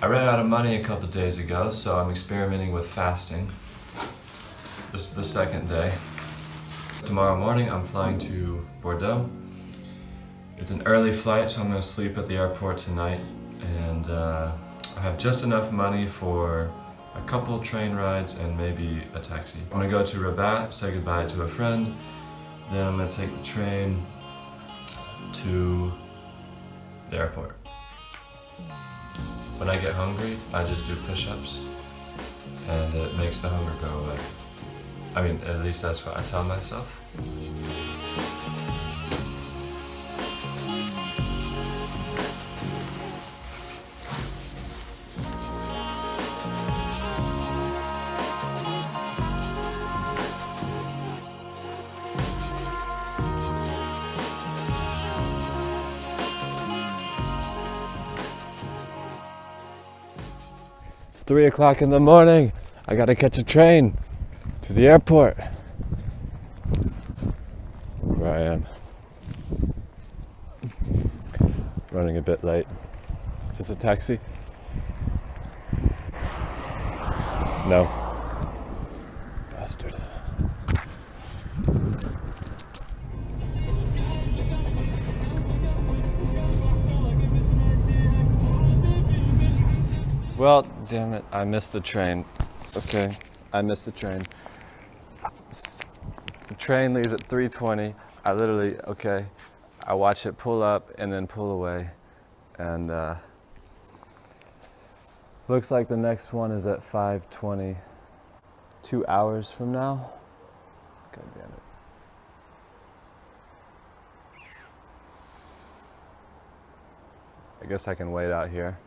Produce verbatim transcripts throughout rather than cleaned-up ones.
I ran out of money a couple days ago, so I'm experimenting with fasting. This is the second day. Tomorrow morning I'm flying to Bordeaux. It's an early flight, so I'm going to sleep at the airport tonight. And uh, I have just enough money for a couple train rides and maybe a taxi. I'm going to go to Rabat, say goodbye to a friend. Then I'm going to take the train to the airport. When I get hungry, I just do push-ups, and it makes the hunger go away. I mean, at least that's what I tell myself. Three o'clock in the morning. I gotta catch a train to the airport. Where I am. Running a bit late. Is this a taxi? No. Bastard. Well, damn it, I missed the train. Okay, I missed the train. The train leaves at three twenty. I literally, okay, I watch it pull up and then pull away. And uh, looks like the next one is at five twenty. Two hours from now. God damn it. I guess I can wait out here.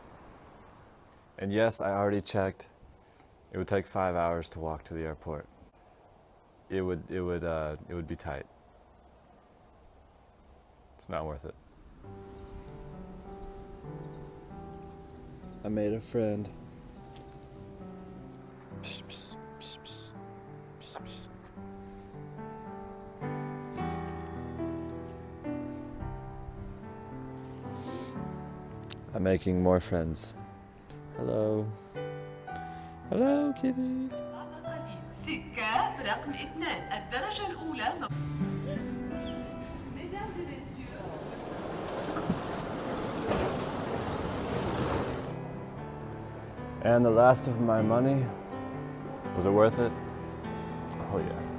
And yes, I already checked. It would take five hours to walk to the airport. It would, it would, uh, it would be tight. It's not worth it. I made a friend. Psh, psh, psh, psh, psh, psh. I'm making more friends. Hello. Hello, kitty. سكة رقم اثنان الدرجة الأولى. And the last of my money. Was it worth it? Oh yeah.